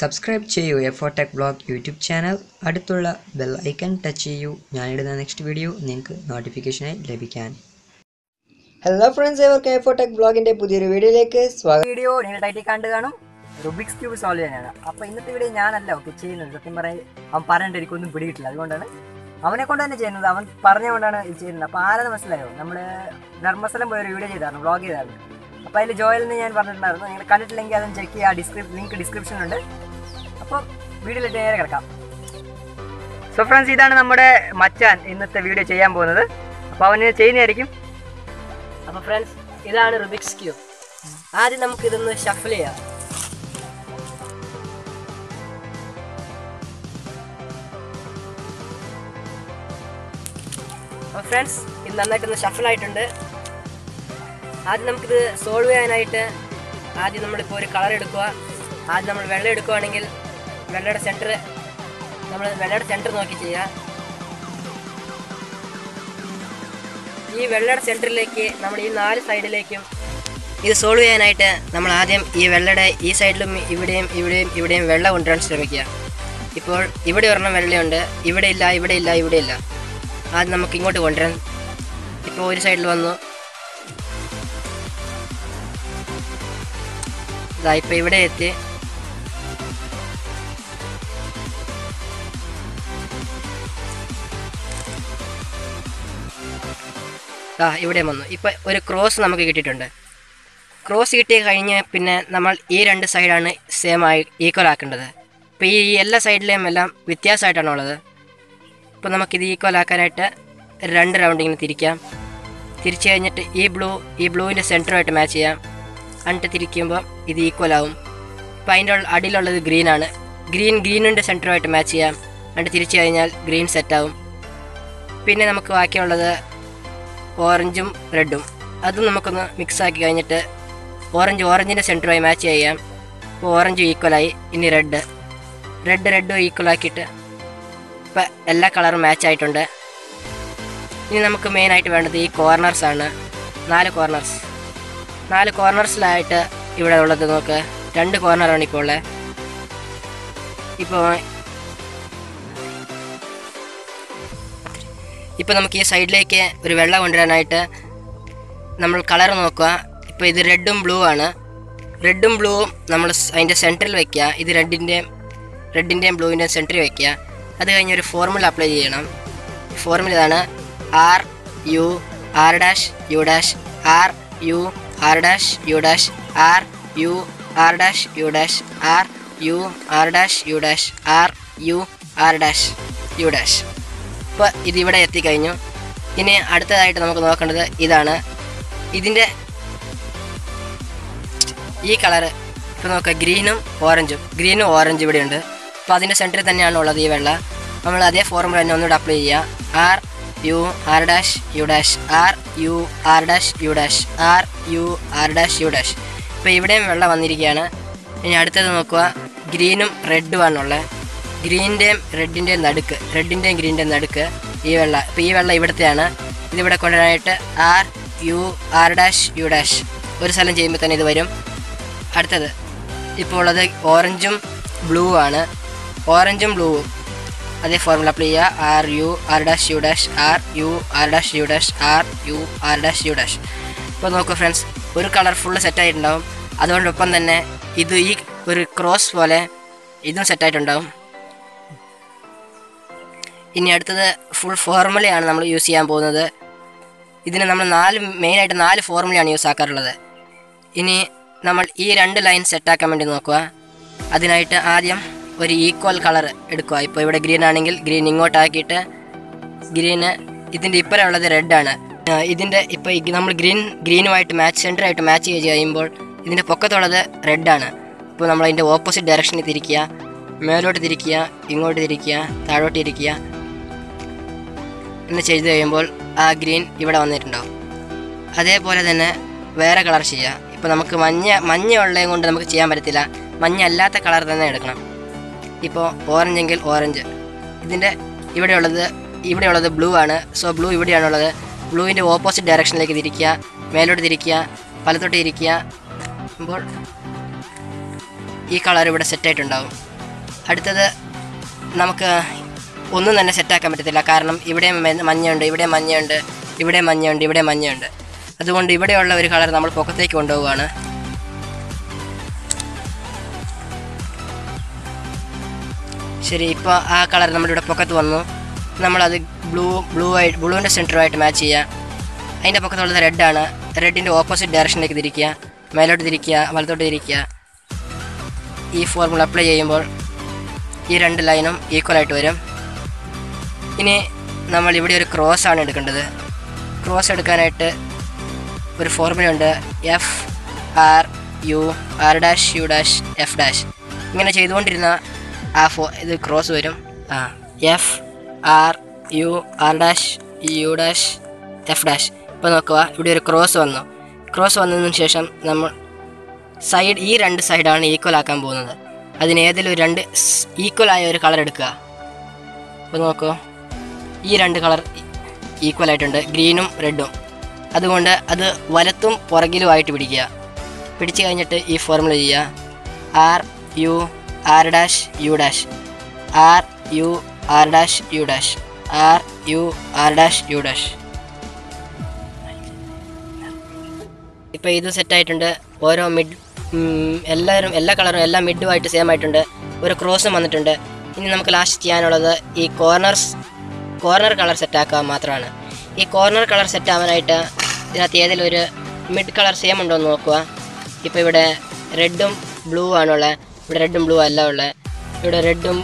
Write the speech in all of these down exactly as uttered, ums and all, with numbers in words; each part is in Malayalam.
സബ്സ്ക്രൈബ് ചെയ്യൂ F four Tech Blog YouTube channel. അടുത്തുള്ള ബെൽ ഐക്കൺ ടച്ച് ചെയ്യൂ. ഞാനിടുന്ന നെക്സ്റ്റ് വീഡിയോ നിങ്ങൾക്ക് നോട്ടിഫിക്കേഷനായി ലഭിക്കാൻ. ഹലോ ഫ്രണ്ട്സ്, ഏവർക്കും എഫ് ഫോർ Tech Blogന്റെ പുതിയൊരു വീഡിയോയിലേക്ക് സ്വാഗതം. വീഡിയോ നിങ്ങളായിട്ട് കണ്ടു കാണും. റുബിക്സ് ക്യൂബ് സോൾവ് ചെയ്യാനാണ്. അപ്പോൾ ഇന്നത്തെ വീഡിയോ ഞാനല്ല ഓക്കെ ചെയ്യുന്നത്. സത്യം പറയാൻ അവൻ പറഞ്ഞിട്ട് എനിക്കൊന്നും പിടിയിട്ടില്ല, അതുകൊണ്ടാണ് അവനെ കൊണ്ട് തന്നെ ചെയ്യുന്നത്. അവൻ പറഞ്ഞുകൊണ്ടാണ് ഇത് ചെയ്യുന്നത്. അപ്പോൾ ആരെന്ന് മനസ്സിലായോ, നമ്മൾ ധർമ്മസ്ഥലം പോയൊരു വീഡിയോ ചെയ്തായിരുന്നു, വ്ളോഗ് ചെയ്തായിരുന്നു. അപ്പോൾ അതിൽ ജോയൽ എന്ന് ഞാൻ പറഞ്ഞിട്ടുണ്ടായിരുന്നു. നിങ്ങൾ കണ്ടിട്ടില്ലെങ്കിൽ അതൊന്ന് ചെക്ക് ചെയ്യുക. ഡിസ്ക്രിപ്ഷൻ ലിങ്ക് ഡിസ്ക്രിപ്ഷനിലുണ്ട്. അപ്പോൾ വീഡിയോയിലേക്ക് നേരെ കിടക്കാം. സോ ഫ്രണ്ട്സ്, ഇതാണ് നമ്മുടെ മച്ചാൻ ഇന്നത്തെ വീഡിയോ ചെയ്യാൻ പോകുന്നത്. അപ്പോൾ അവന് ചെയ്യുന്നതായിരിക്കും. അപ്പോൾ ഫ്രണ്ട്സ്, ഇതാണ് റുബിക്സ് ക്യൂബ്. ആദ്യം നമുക്കിതൊന്ന് ഷഫിൾ ചെയ്യാം. അപ്പോൾ ഫ്രണ്ട്സ്, ഇത് നന്നായിട്ടൊന്ന് ഷഫിളായിട്ടുണ്ട്. ആദ്യം നമുക്കിത് സോൾവ് ചെയ്യാനായിട്ട് ആദ്യം നമ്മളിപ്പോൾ ഒരു കളർ എടുക്കുക. ആദ്യം നമ്മൾ വെള്ളം എടുക്കുകയാണെങ്കിൽ വെള്ളയുടെ സെൻറ്റർ നമ്മൾ വെള്ളയുടെ സെൻറ്റർ നോക്കി ചെയ്യുക. ഈ വെള്ളയുടെ സെൻറ്ററിലേക്ക് നമ്മൾ ഈ നാല് സൈഡിലേക്കും ഇത് സോൾവ് ചെയ്യാനായിട്ട് നമ്മൾ ആദ്യം ഈ വെള്ളയുടെ ഈ സൈഡിലും ഇവിടെയും ഇവിടെയും ഇവിടെയും വെള്ളം കൊണ്ടുവരാൻ ശ്രമിക്കുക. ഇപ്പോൾ ഇവിടെ ഒരെണ്ണം വെള്ളയുണ്ട്, ഇവിടെ ഇല്ല, ഇവിടെ ഇല്ല, ഇവിടെ ഇല്ല. ആദ്യം നമുക്ക് ഇങ്ങോട്ട് കൊണ്ടുവരാൻ. ഇപ്പോൾ ഒരു സൈഡിൽ വന്നു, ഇതാ ഇപ്പം ഇവിടെ എത്തി. ആ ഇവിടെ വന്നു. ഇപ്പം ഒരു ക്രോസ് നമുക്ക് കിട്ടിയിട്ടുണ്ട്. ക്രോസ് കിട്ടി കഴിഞ്ഞ് പിന്നെ നമ്മൾ ഈ രണ്ട് സൈഡാണ് സെയിം ആയി ഈക്വൽ ആക്കേണ്ടത്. ഇപ്പോൾ ഈ എല്ലാ സൈഡിലെയും എല്ലാം വ്യത്യാസമായിട്ടാണ് ഉള്ളത്. ഇപ്പോൾ നമുക്കിത് ഈക്വൽ ആക്കാനായിട്ട് രണ്ട് റൗണ്ട് ഇങ്ങനെ തിരിക്കാം. തിരിച്ചു കഴിഞ്ഞിട്ട് ഈ ബ്ലൂ ഈ ബ്ലൂവിൻ്റെ സെൻറ്ററുമായിട്ട് മാച്ച് ചെയ്യാം. എന്നിട്ട് തിരിക്കുമ്പോൾ ഇത് ഈക്വൽ ആവും. അപ്പോൾ അതിൻ്റെ അടിയിലുള്ളത് ഗ്രീനാണ്. ഗ്രീൻ ഗ്രീനിൻ്റെ സെൻറ്ററുമായിട്ട് മാച്ച് ചെയ്യാം. എന്നിട്ട് തിരിച്ചു കഴിഞ്ഞാൽ ഗ്രീൻ സെറ്റാവും. പിന്നെ നമുക്ക് ബാക്കിയുള്ളത് ഓറഞ്ചും റെഡും, അതും നമുക്കൊന്ന് മിക്സാക്കി കഴിഞ്ഞിട്ട് ഓറഞ്ച് ഓറഞ്ചിൻ്റെ സെൻറ്ററുമായി മാച്ച് ചെയ്യാം. അപ്പോൾ ഓറഞ്ച് ഈക്വലായി. ഇനി റെഡ് റെഡ് റെഡും ഈക്വലാക്കിയിട്ട് ഇപ്പം എല്ലാ കളറും മാച്ചായിട്ടുണ്ട്. ഇനി നമുക്ക് മെയിനായിട്ട് വേണ്ടത് ഈ കോർണേഴ്സാണ്. നാല് കോർണേഴ്സ് നാല് കോർണേഴ്സിലായിട്ട് ഇവിടെ ഉള്ളത് നോക്ക്, രണ്ട് കോർണറാണ് ഇപ്പോൾ ഉള്ളത്. ഇപ്പോൾ ഇപ്പോൾ നമുക്ക് ഈ സൈഡിലേക്ക് ഒരു വെള്ളം കൊണ്ടുവരാനായിട്ട് നമ്മൾ കളർ നോക്കുക. ഇപ്പോൾ ഇത് റെഡും ബ്ലൂ ആണ്. റെഡും ബ്ലൂവും നമ്മൾ അതിൻ്റെ സെൻറ്ററിൽ വയ്ക്കുക. ഇത് റെഡിൻ്റെയും റെഡിൻ്റെയും ബ്ലൂവിൻ്റെയും സെൻറ്ററിൽ വയ്ക്കുക. അത് കഴിഞ്ഞ് ഒരു ഫോർമുല അപ്ലൈ ചെയ്യണം. ഫോർമുല ഇതാണ്: R U R dash U dash R U R dash U dash R U R dash U dash R U R dash U dash R U R dash U dash. ഇപ്പോൾ ഇതിവിടെ എത്തിക്കഴിഞ്ഞു. ഇനി അടുത്തതായിട്ട് നമുക്ക് നോക്കേണ്ടത് ഇതാണ്. ഇതിൻ്റെ ഈ കളറ് ഇപ്പോൾ നോക്കുക, ഗ്രീനും ഓറഞ്ചും ഗ്രീനും ഓറഞ്ചും ഇവിടെയുണ്ട്. അപ്പോൾ അതിൻ്റെ സെൻറ്ററിൽ തന്നെയാണ് ഉള്ളത് ഈ വെള്ള. നമ്മൾ അതേ ഫോർമുല തന്നെ ഒന്നുകൂടെ അപ്ലൈ ചെയ്യുക. R U R dash U dash R U R dash U dash R U R dash U dash. ഇപ്പോൾ ഇവിടെയും വെള്ളം വന്നിരിക്കുകയാണ്. ഇനി അടുത്തത് നോക്കുക, ഗ്രീനും റെഡുമാണുള്ളത്. ഗ്രീൻ്റെയും റെഡിൻ്റെയും നടുക്ക് റെഡിൻ്റെയും ഗ്രീൻ്റെയും നടുക്ക് ഈ വെള്ളം. ഇപ്പോൾ ഈ വെള്ളം ഇവിടുത്തെയാണ്. ഇതിവിടെ കൊണ്ടുവരാനായിട്ട് R U R dash U dash ഒരു സ്ഥലം ചെയ്യുമ്പോൾ തന്നെ ഇത് വരും. അടുത്തത് ഇപ്പോൾ ഉള്ളത് ഓറഞ്ചും ബ്ലൂ ആണ്. ഓറഞ്ചും ബ്ലൂവും അതേ ഫോർമുല അപ്ലൈ ചെയ്യുക. R U R dash U dash R U R dash U dash R U R dash U dash. ഇപ്പോൾ നോക്കൂ ഫ്രണ്ട്സ്, ഒരു കളർ ഫുള്ള് സെറ്റായിട്ടുണ്ടാവും. അതുകൊണ്ടൊപ്പം തന്നെ ഇത് ഈ ഒരു ക്രോസ് പോലെ ഇതും സെറ്റായിട്ടുണ്ടാവും. ഇനി അടുത്തത് ഫുൾ ഫോർമുലയാണ് നമ്മൾ യൂസ് ചെയ്യാൻ പോകുന്നത്. ഇതിന് നമ്മൾ നാല് മെയിനായിട്ട് നാല് ഫോർമുലയാണ് യൂസ് ആക്കാറുള്ളത്. ഇനി നമ്മൾ ഈ രണ്ട് ലൈൻ സെറ്റാക്കാൻ വേണ്ടി നോക്കുക. അതിനായിട്ട് ആദ്യം ഒരു ഈക്വൽ കളർ എടുക്കുക. ഇപ്പോൾ ഇവിടെ ഗ്രീൻ ആണെങ്കിൽ ഗ്രീൻ ഇങ്ങോട്ടാക്കിയിട്ട് ഗ്രീന് ഇതിൻ്റെ ഇപ്പുറമുള്ളത് റെഡാണ്. ഇതിൻ്റെ ഇപ്പോൾ നമ്മൾ ഗ്രീൻ ഗ്രീനുമായിട്ട് മാച്ച് സെൻറ്ററായിട്ട് മാച്ച് ചെയ്ത് കഴിയുമ്പോൾ ഇതിൻ്റെ പൊക്കത്തുള്ളത് റെഡാണ്. ഇപ്പോൾ നമ്മൾ അതിൻ്റെ ഓപ്പോസിറ്റ് ഡയറക്ഷനിൽ തിരിക്കുക, മേലോട്ട് തിരിക്കുക, ഇങ്ങോട്ട് തിരിക്കുക, താഴോട്ട് ഇരിക്കുക എന്ന് ചെയ്ത് കഴിയുമ്പോൾ ആ ഗ്രീൻ ഇവിടെ വന്നിട്ടുണ്ടാവും. അതേപോലെ തന്നെ വേറെ കളർ ചെയ്യുക. ഇപ്പോൾ നമുക്ക് മഞ്ഞ മഞ്ഞ ഉള്ളതും കൊണ്ട് നമുക്ക് ചെയ്യാൻ പറ്റത്തില്ല. മഞ്ഞ അല്ലാത്ത കളർ തന്നെ എടുക്കണം. ഇപ്പോൾ ഓറഞ്ചെങ്കിൽ ഓറഞ്ച്. ഇതിൻ്റെ ഇവിടെയുള്ളത് ഇവിടെയുള്ളത് ബ്ലൂ ആണ്. സോ ബ്ലൂ ഇവിടെയാണുള്ളത്. ബ്ലൂവിൻ്റെ ഓപ്പോസിറ്റ് ഡയറക്ഷനിലേക്ക് തിരിക്കുക, മേലോട്ട് തിരിക്കുക, വലത്തോട്ട് ഇരിക്കുക. അപ്പോൾ ഈ കളർ ഇവിടെ സെറ്റ് ആയിട്ടുണ്ടാവും അടുത്തത് നമുക്ക് ഒന്നും തന്നെ സെറ്റ് ആക്കാൻ പറ്റില്ല കാരണം ഇവിടെ മഞ്ഞയുണ്ട് ഇവിടെ മഞ്ഞയുണ്ട് ഇവിടെ മഞ്ഞയുണ്ട് ഇവിടെ മഞ്ഞയുണ്ട് അതുകൊണ്ട് ഇവിടെയുള്ള ഒരു കളർ നമ്മൾ പോക്കറ്റിലേക്ക് കൊണ്ടുപോവുകയാണ് ശരി ഇപ്പോൾ ആ കളർ നമ്മുടെ ഇവിടെ പോക്കറ്റ് വന്നു നമ്മൾ അത് ബ്ലൂ ബ്ലൂ ആയിട്ട് ബ്ലൂവിൻ്റെ സെൻറ്ററുമായിട്ട് മാച്ച് ചെയ്യുക അതിൻ്റെ പക്കത്തുള്ളത് റെഡാണ് റെഡിൻ്റെ ഓപ്പോസിറ്റ് ഡയറക്ഷനിലേക്ക് തിരിക്കുക മേലോട്ട് തിരിക്കുക വലത്തോട്ട് തിരിക്കുക ഈ ഫോർമുല അപ്ലൈ ചെയ്യുമ്പോൾ ഈ രണ്ട് ലൈനും ഈക്വലായിട്ട് വരും ഇനി നമ്മൾ ഇവിടെ ഒരു ക്രോസ് ആണ് എടുക്കേണ്ടത് ക്രോസ് എടുക്കാനായിട്ട് ഒരു ഫോർമുലയുണ്ട് F R U R dash U dash F dash ഇങ്ങനെ ചെയ്തുകൊണ്ടിരുന്ന ആ ഫോ ഇത് ക്രോസ് വരും ആ F R U R dash U dash F dash ഇപ്പോൾ നോക്കുക ഇവിടെ ഒരു ക്രോസ് വന്നു ക്രോസ് വന്നതിന് ശേഷം നമ്മൾ സൈഡ് ഈ രണ്ട് സൈഡാണ് ഈക്വൽ ആക്കാൻ പോകുന്നത് അതിന് ഏതെങ്കിലും രണ്ട് ഈക്വൽ ആയ ഒരു കളർ എടുക്കുക അപ്പോൾ നോക്കുക ഈ രണ്ട് കളർ ഈക്വൽ ആയിട്ടുണ്ട് ഗ്രീനും റെഡും അതുകൊണ്ട് അത് വലത്തും പുറകിലുമായിട്ട് പിടിക്കുക പിടിച്ചു കഴിഞ്ഞിട്ട് ഈ ഫോർമുല ചെയ്യുക R U R dash U dash R U R dash U dash R U R dash U dash ഇപ്പോൾ ഇത് സെറ്റായിട്ടുണ്ട് ഓരോ മിഡ് എല്ലാവരും എല്ലാ കളറും എല്ലാ മിഡുമായിട്ട് സെയിം ആയിട്ടുണ്ട് ഒരു ക്രോസും വന്നിട്ടുണ്ട് ഇനി നമുക്ക് ലാസ്റ്റ് ചെയ്യാനുള്ളത് ഈ കോർണേഴ്സ് കോർണർ കളർ സെറ്റാക്കുക മാത്രമാണ് ഈ കോർണർ കളർ സെറ്റാവാനായിട്ട് ഇതിനകത്ത് ഏതെങ്കിലും ഒരു മിഡ് കളർ സെയിം ഉണ്ടോ എന്ന് നോക്കുക ഇപ്പോൾ ഇവിടെ റെഡും ബ്ലൂ ആണുള്ളത് ഇവിടെ റെഡും ബ്ലൂ അല്ല ഉള്ളത് ഇവിടെ റെഡും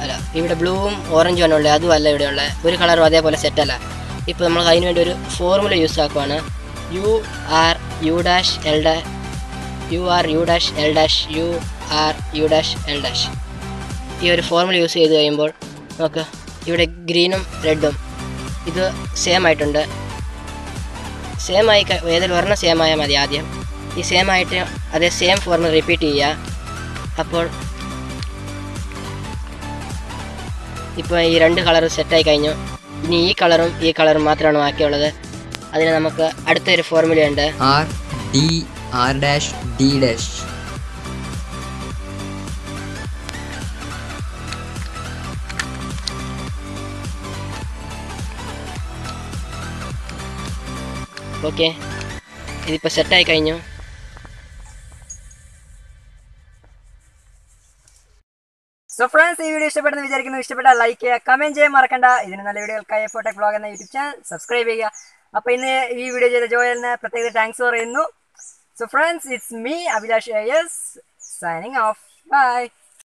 അല്ല ഇവിടെ ബ്ലൂവും ഓറഞ്ചും ആണ് ഉള്ളത് അതും അല്ല ഇവിടെ ഉള്ളത് ഒരു കളറും അതേപോലെ സെറ്റല്ല ഇപ്പോൾ നമ്മൾ അതിനുവേണ്ടി ഒരു ഫോർമുല യൂസ് ആക്കുവാണ് U R U dash L dash U R U dash L dash U R U dash L dash ഈ ഒരു ഫോർമുല യൂസ് ചെയ്ത് കഴിയുമ്പോൾ നമുക്ക് ഇവിടെ ഗ്രീനും റെഡും ഇത് സെയിം ആയിട്ടുണ്ട് സെയിം ആയി ഏതൊരു ഒരെണ്ണം സെയിം ആയാൽ മതി ആദ്യം ഈ സെയിം ആയിട്ട് അതേ സെയിം ഫോർമുല റിപ്പീറ്റ് ചെയ്യുക അപ്പോൾ ഇപ്പോൾ ഈ രണ്ട് കളറും സെറ്റായി കഴിഞ്ഞു ഇനി ഈ കളറും ഈ കളറും മാത്രമാണ് ബാക്കിയുള്ളത് അതിന് നമുക്ക് അടുത്തൊരു ഫോർമുലയുണ്ട് R D R dash D dash okay ഇതിപ്പോൾ സെറ്റായി കഴിഞ്ഞു സോ ഫ്രണ്ട്സ് ഈ വീഡിയോ ഇഷ്ടപ്പെടുന്ന വിചാരിക്കുന്നു ഇഷ്ടപ്പെട്ടാൽ ലൈക്ക് ചെയ്യുക കമൻറ്റ് ചെയ്യാൻ മറക്കണ്ട ഇതിന് നല്ല വീഡിയോകൾക്കായി എഫ് ഫോർ ടെക് ബ്ലോഗ് എന്ന യൂട്യൂബ് ചാനൽ സബ്സ്ക്രൈബ് ചെയ്യുക അപ്പോൾ ഇന്ന് ഈ വീഡിയോ ചെയ്ത ജോയലിന് പ്രത്യേക താങ്ക്സ് പറയുന്നു so friends it's me Abhilash S signing off by